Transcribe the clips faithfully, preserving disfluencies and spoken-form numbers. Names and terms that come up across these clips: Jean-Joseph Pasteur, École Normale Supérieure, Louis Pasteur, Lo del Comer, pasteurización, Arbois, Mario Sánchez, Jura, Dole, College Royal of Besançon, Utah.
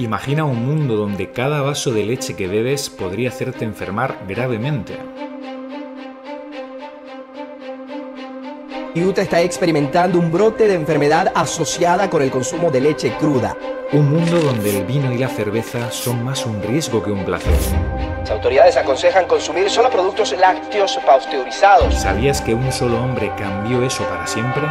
Imagina un mundo donde cada vaso de leche que bebes podría hacerte enfermar gravemente. Utah está experimentando un brote de enfermedad asociada con el consumo de leche cruda. Un mundo donde el vino y la cerveza son más un riesgo que un placer. Las autoridades aconsejan consumir solo productos lácteos pasteurizados. ¿Sabías que un solo hombre cambió eso para siempre?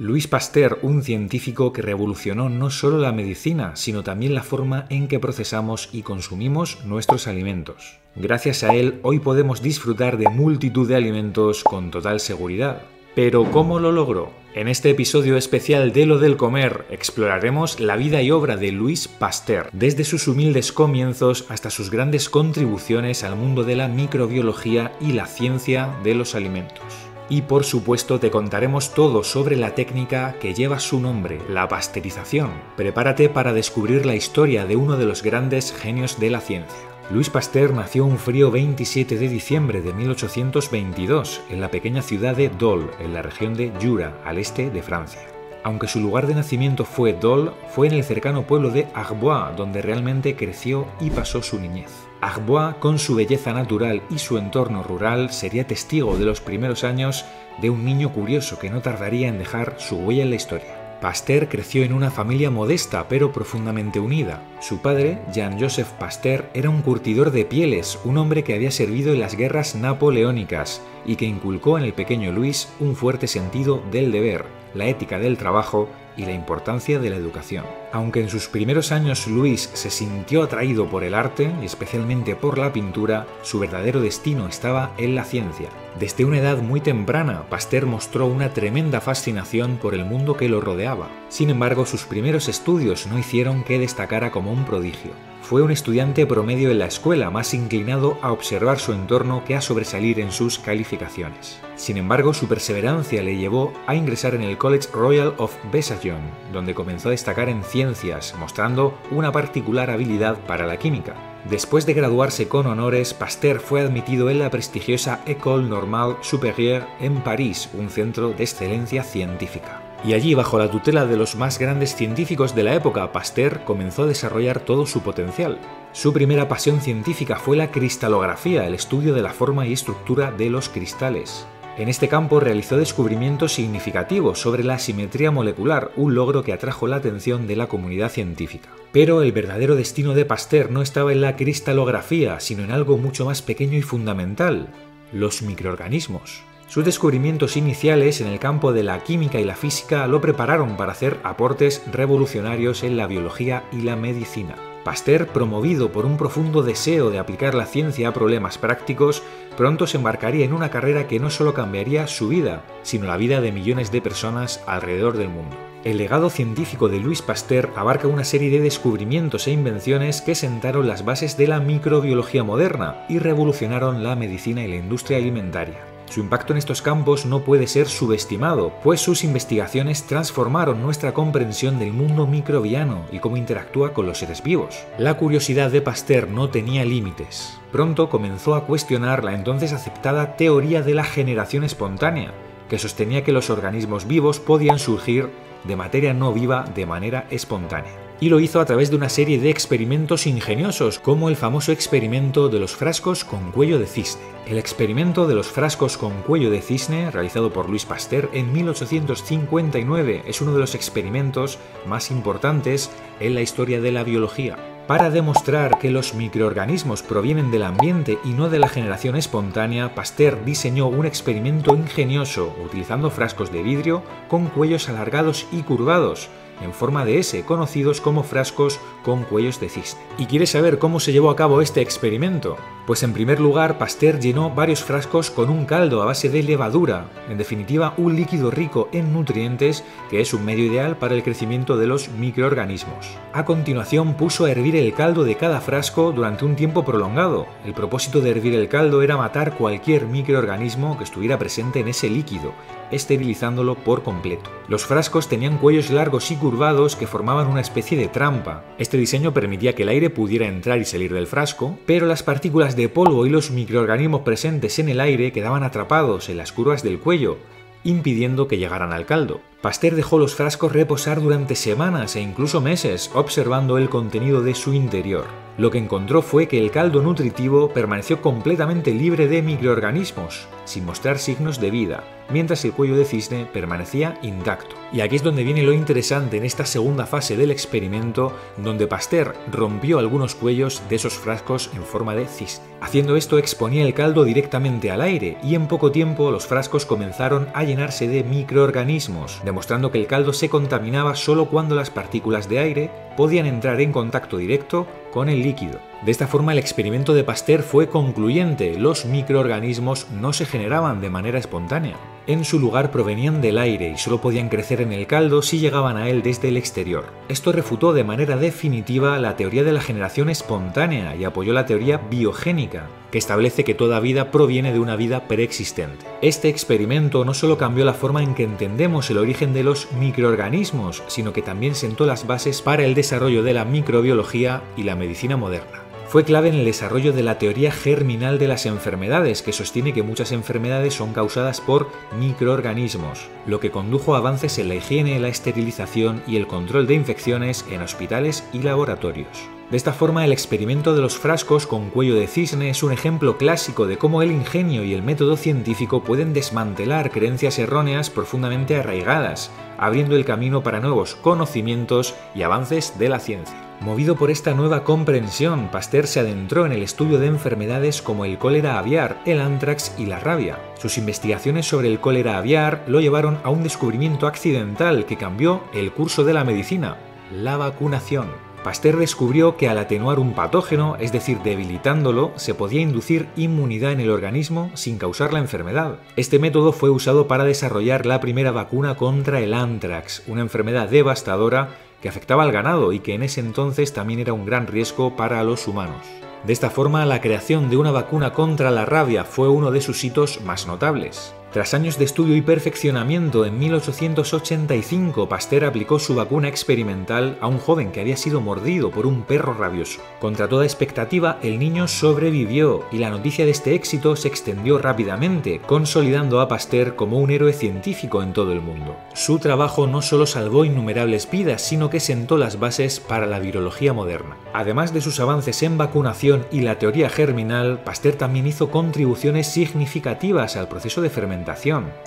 Louis Pasteur, un científico que revolucionó no solo la medicina, sino también la forma en que procesamos y consumimos nuestros alimentos. Gracias a él, hoy podemos disfrutar de multitud de alimentos con total seguridad. Pero ¿cómo lo logró? En este episodio especial de Lo del Comer exploraremos la vida y obra de Louis Pasteur, desde sus humildes comienzos hasta sus grandes contribuciones al mundo de la microbiología y la ciencia de los alimentos. Y por supuesto te contaremos todo sobre la técnica que lleva su nombre, la pasteurización. Prepárate para descubrir la historia de uno de los grandes genios de la ciencia. Louis Pasteur nació un frío veintisiete de diciembre de mil ochocientos veintidós en la pequeña ciudad de Dole, en la región de Jura, al este de Francia. Aunque su lugar de nacimiento fue Dole, fue en el cercano pueblo de Arbois donde realmente creció y pasó su niñez. Arbois, con su belleza natural y su entorno rural, sería testigo de los primeros años de un niño curioso que no tardaría en dejar su huella en la historia. Pasteur creció en una familia modesta pero profundamente unida. Su padre, Jean-Joseph Pasteur, era un curtidor de pieles, un hombre que había servido en las guerras napoleónicas y que inculcó en el pequeño Louis un fuerte sentido del deber, la ética del trabajo y la importancia de la educación. Aunque en sus primeros años Louis se sintió atraído por el arte, y especialmente por la pintura, su verdadero destino estaba en la ciencia. Desde una edad muy temprana, Pasteur mostró una tremenda fascinación por el mundo que lo rodeaba. Sin embargo, sus primeros estudios no hicieron que destacara como un prodigio. Fue un estudiante promedio en la escuela, más inclinado a observar su entorno que a sobresalir en sus calificaciones. Sin embargo, su perseverancia le llevó a ingresar en el College Royal of Besançon, donde comenzó a destacar en ciencias, mostrando una particular habilidad para la química. Después de graduarse con honores, Pasteur fue admitido en la prestigiosa École Normale Supérieure en París, un centro de excelencia científica. Y allí, bajo la tutela de los más grandes científicos de la época, Pasteur comenzó a desarrollar todo su potencial. Su primera pasión científica fue la cristalografía, el estudio de la forma y estructura de los cristales. En este campo realizó descubrimientos significativos sobre la simetría molecular, un logro que atrajo la atención de la comunidad científica. Pero el verdadero destino de Pasteur no estaba en la cristalografía, sino en algo mucho más pequeño y fundamental: los microorganismos. Sus descubrimientos iniciales en el campo de la química y la física lo prepararon para hacer aportes revolucionarios en la biología y la medicina. Pasteur, promovido por un profundo deseo de aplicar la ciencia a problemas prácticos, pronto se embarcaría en una carrera que no solo cambiaría su vida, sino la vida de millones de personas alrededor del mundo. El legado científico de Louis Pasteur abarca una serie de descubrimientos e invenciones que sentaron las bases de la microbiología moderna y revolucionaron la medicina y la industria alimentaria. Su impacto en estos campos no puede ser subestimado, pues sus investigaciones transformaron nuestra comprensión del mundo microbiano y cómo interactúa con los seres vivos. La curiosidad de Pasteur no tenía límites. Pronto comenzó a cuestionar la entonces aceptada teoría de la generación espontánea, que sostenía que los organismos vivos podían surgir de materia no viva de manera espontánea. Y lo hizo a través de una serie de experimentos ingeniosos, como el famoso experimento de los frascos con cuello de cisne. El experimento de los frascos con cuello de cisne, realizado por Louis Pasteur en mil ochocientos cincuenta y nueve, es uno de los experimentos más importantes en la historia de la biología. Para demostrar que los microorganismos provienen del ambiente y no de la generación espontánea, Pasteur diseñó un experimento ingenioso utilizando frascos de vidrio con cuellos alargados y curvados, en forma de S, conocidos como frascos con cuellos de cisne. ¿Y quieres saber cómo se llevó a cabo este experimento? Pues en primer lugar, Pasteur llenó varios frascos con un caldo a base de levadura, en definitiva un líquido rico en nutrientes que es un medio ideal para el crecimiento de los microorganismos. A continuación puso a hervir el caldo de cada frasco durante un tiempo prolongado. El propósito de hervir el caldo era matar cualquier microorganismo que estuviera presente en ese líquido, esterilizándolo por completo. Los frascos tenían cuellos largos y curvados que formaban una especie de trampa. Este diseño permitía que el aire pudiera entrar y salir del frasco, pero las partículas de polvo y los microorganismos presentes en el aire quedaban atrapados en las curvas del cuello, impidiendo que llegaran al caldo. Pasteur dejó los frascos reposar durante semanas e incluso meses, observando el contenido de su interior. Lo que encontró fue que el caldo nutritivo permaneció completamente libre de microorganismos, sin mostrar signos de vida, mientras el cuello de cisne permanecía intacto. Y aquí es donde viene lo interesante en esta segunda fase del experimento, donde Pasteur rompió algunos cuellos de esos frascos en forma de cisne. Haciendo esto exponía el caldo directamente al aire y en poco tiempo los frascos comenzaron a llenarse de microorganismos, demostrando que el caldo se contaminaba solo cuando las partículas de aire podían entrar en contacto directo con el líquido. De esta forma el experimento de Pasteur fue concluyente, los microorganismos no se generaban de manera espontánea. En su lugar provenían del aire y solo podían crecer en el caldo si llegaban a él desde el exterior. Esto refutó de manera definitiva la teoría de la generación espontánea y apoyó la teoría biogénica, que establece que toda vida proviene de una vida preexistente. Este experimento no solo cambió la forma en que entendemos el origen de los microorganismos, sino que también sentó las bases para el desarrollo de la microbiología y la medicina moderna. Fue clave en el desarrollo de la teoría germinal de las enfermedades, que sostiene que muchas enfermedades son causadas por microorganismos, lo que condujo a avances en la higiene, la esterilización y el control de infecciones en hospitales y laboratorios. De esta forma, el experimento de los frascos con cuello de cisne es un ejemplo clásico de cómo el ingenio y el método científico pueden desmantelar creencias erróneas profundamente arraigadas, abriendo el camino para nuevos conocimientos y avances de la ciencia. Movido por esta nueva comprensión, Pasteur se adentró en el estudio de enfermedades como el cólera aviar, el antrax y la rabia. Sus investigaciones sobre el cólera aviar lo llevaron a un descubrimiento accidental que cambió el curso de la medicina, la vacunación. Pasteur descubrió que al atenuar un patógeno, es decir, debilitándolo, se podía inducir inmunidad en el organismo sin causar la enfermedad. Este método fue usado para desarrollar la primera vacuna contra el antrax, una enfermedad devastadora que afectaba al ganado y que en ese entonces también era un gran riesgo para los humanos. De esta forma, la creación de una vacuna contra la rabia fue uno de sus hitos más notables. Tras años de estudio y perfeccionamiento, en mil ochocientos ochenta y cinco Pasteur aplicó su vacuna experimental a un joven que había sido mordido por un perro rabioso. Contra toda expectativa, el niño sobrevivió y la noticia de este éxito se extendió rápidamente, consolidando a Pasteur como un héroe científico en todo el mundo. Su trabajo no solo salvó innumerables vidas, sino que sentó las bases para la virología moderna. Además de sus avances en vacunación y la teoría germinal, Pasteur también hizo contribuciones significativas al proceso de fermentación.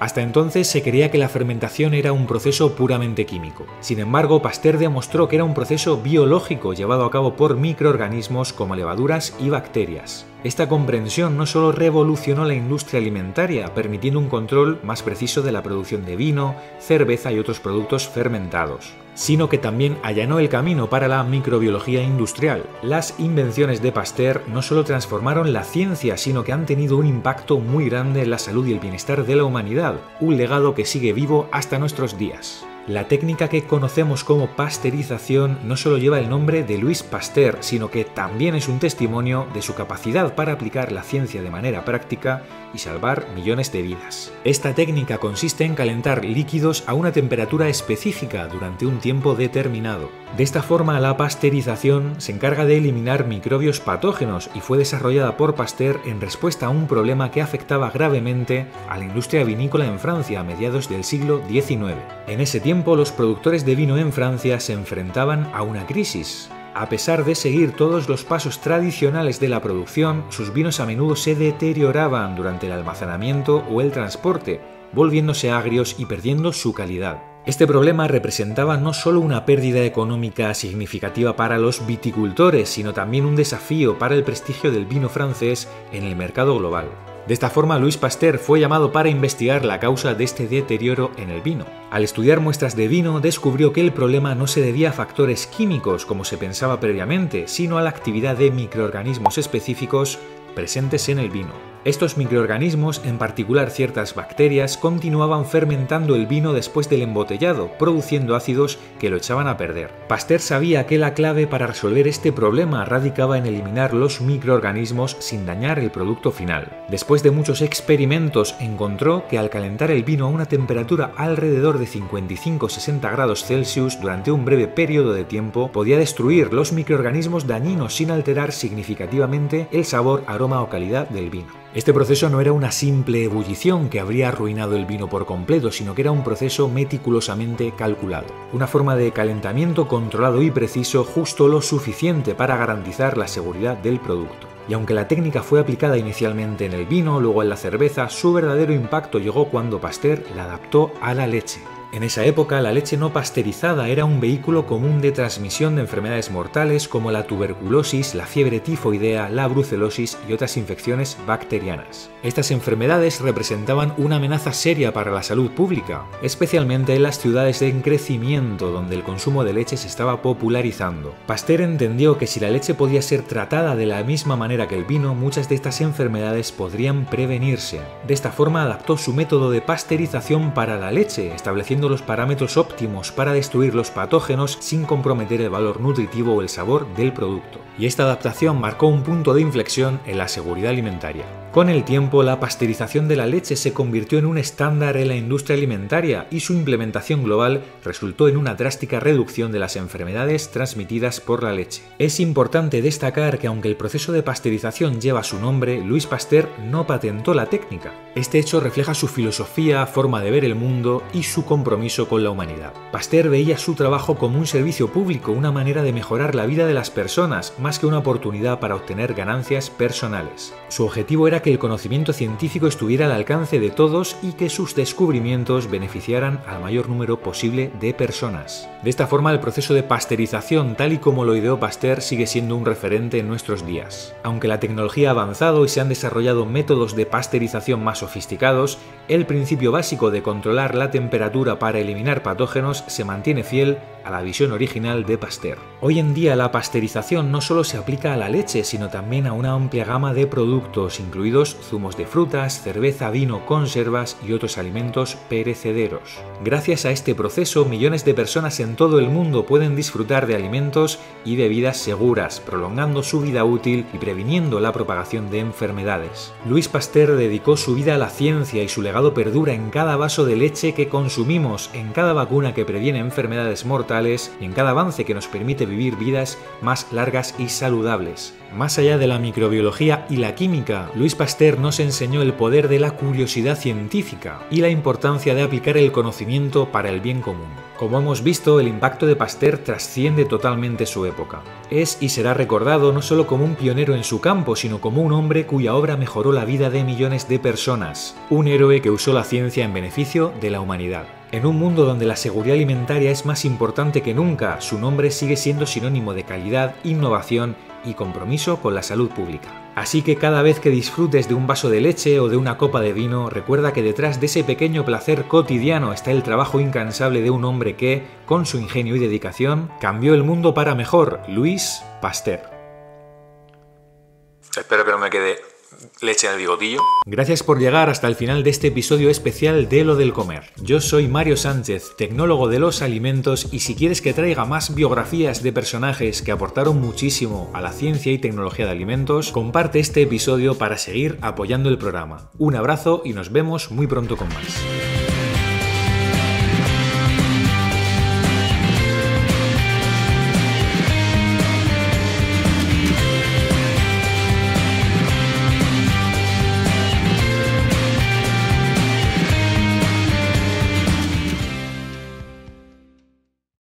Hasta entonces se creía que la fermentación era un proceso puramente químico. Sin embargo, Pasteur demostró que era un proceso biológico llevado a cabo por microorganismos como levaduras y bacterias. Esta comprensión no solo revolucionó la industria alimentaria, permitiendo un control más preciso de la producción de vino, cerveza y otros productos fermentados, sino que también allanó el camino para la microbiología industrial. Las invenciones de Pasteur no solo transformaron la ciencia, sino que han tenido un impacto muy grande en la salud y el bienestar de la humanidad, un legado que sigue vivo hasta nuestros días. La técnica que conocemos como pasteurización no solo lleva el nombre de Louis Pasteur, sino que también es un testimonio de su capacidad para aplicar la ciencia de manera práctica y salvar millones de vidas. Esta técnica consiste en calentar líquidos a una temperatura específica durante un tiempo determinado. De esta forma, la pasteurización se encarga de eliminar microbios patógenos y fue desarrollada por Pasteur en respuesta a un problema que afectaba gravemente a la industria vinícola en Francia a mediados del siglo diecinueve. En ese tiempo, los productores de vino en Francia se enfrentaban a una crisis. A pesar de seguir todos los pasos tradicionales de la producción, sus vinos a menudo se deterioraban durante el almacenamiento o el transporte, volviéndose agrios y perdiendo su calidad. Este problema representaba no solo una pérdida económica significativa para los viticultores, sino también un desafío para el prestigio del vino francés en el mercado global. De esta forma, Louis Pasteur fue llamado para investigar la causa de este deterioro en el vino. Al estudiar muestras de vino, descubrió que el problema no se debía a factores químicos, como se pensaba previamente, sino a la actividad de microorganismos específicos presentes en el vino. Estos microorganismos, en particular ciertas bacterias, continuaban fermentando el vino después del embotellado, produciendo ácidos que lo echaban a perder. Pasteur sabía que la clave para resolver este problema radicaba en eliminar los microorganismos sin dañar el producto final. Después de muchos experimentos, encontró que al calentar el vino a una temperatura alrededor de cincuenta y cinco a sesenta grados Celsius durante un breve periodo de tiempo, podía destruir los microorganismos dañinos sin alterar significativamente el sabor, aroma o calidad del vino. Este proceso no era una simple ebullición que habría arruinado el vino por completo, sino que era un proceso meticulosamente calculado. Una forma de calentamiento controlado y preciso, justo lo suficiente para garantizar la seguridad del producto. Y aunque la técnica fue aplicada inicialmente en el vino, luego en la cerveza, su verdadero impacto llegó cuando Pasteur la adaptó a la leche. En esa época, la leche no pasteurizada era un vehículo común de transmisión de enfermedades mortales como la tuberculosis, la fiebre tifoidea, la brucelosis y otras infecciones bacterianas. Estas enfermedades representaban una amenaza seria para la salud pública, especialmente en las ciudades en crecimiento donde el consumo de leche se estaba popularizando. Pasteur entendió que si la leche podía ser tratada de la misma manera que el vino, muchas de estas enfermedades podrían prevenirse. De esta forma adaptó su método de pasteurización para la leche, estableciendo los parámetros óptimos para destruir los patógenos sin comprometer el valor nutritivo o el sabor del producto. Y esta adaptación marcó un punto de inflexión en la seguridad alimentaria. Con el tiempo, la pasteurización de la leche se convirtió en un estándar en la industria alimentaria y su implementación global resultó en una drástica reducción de las enfermedades transmitidas por la leche. Es importante destacar que aunque el proceso de pasteurización lleva su nombre, Louis Pasteur no patentó la técnica. Este hecho refleja su filosofía, forma de ver el mundo y su compromiso compromiso con la humanidad. Pasteur veía su trabajo como un servicio público, una manera de mejorar la vida de las personas, más que una oportunidad para obtener ganancias personales. Su objetivo era que el conocimiento científico estuviera al alcance de todos y que sus descubrimientos beneficiaran al mayor número posible de personas. De esta forma, el proceso de pasteurización, tal y como lo ideó Pasteur, sigue siendo un referente en nuestros días. Aunque la tecnología ha avanzado y se han desarrollado métodos de pasteurización más sofisticados, el principio básico de controlar la temperatura para eliminar patógenos se mantiene fiel a la visión original de Pasteur. Hoy en día la pasteurización no solo se aplica a la leche, sino también a una amplia gama de productos, incluidos zumos de frutas, cerveza, vino, conservas y otros alimentos perecederos. Gracias a este proceso, millones de personas en todo el mundo pueden disfrutar de alimentos y bebidas seguras, prolongando su vida útil y previniendo la propagación de enfermedades. Louis Pasteur dedicó su vida a la ciencia y su legado perdura en cada vaso de leche que consumimos, en cada vacuna que previene enfermedades mortales y en cada avance que nos permite vivir vidas más largas y saludables. Más allá de la microbiología y la química, Louis Pasteur nos enseñó el poder de la curiosidad científica y la importancia de aplicar el conocimiento para el bien común. Como hemos visto, el impacto de Pasteur trasciende totalmente su época. Es y será recordado no solo como un pionero en su campo, sino como un hombre cuya obra mejoró la vida de millones de personas, un héroe que usó la ciencia en beneficio de la humanidad. En un mundo donde la seguridad alimentaria es más importante que nunca, su nombre sigue siendo sinónimo de calidad, innovación y compromiso con la salud pública. Así que cada vez que disfrutes de un vaso de leche o de una copa de vino, recuerda que detrás de ese pequeño placer cotidiano está el trabajo incansable de un hombre que, con su ingenio y dedicación, cambió el mundo para mejor, Louis Pasteur. Espero que no me quede leche en el bigotillo. Gracias por llegar hasta el final de este episodio especial de Lo del Comer. Yo soy Mario Sánchez, tecnólogo de los alimentos, y si quieres que traiga más biografías de personajes que aportaron muchísimo a la ciencia y tecnología de alimentos, comparte este episodio para seguir apoyando el programa. Un abrazo y nos vemos muy pronto con más.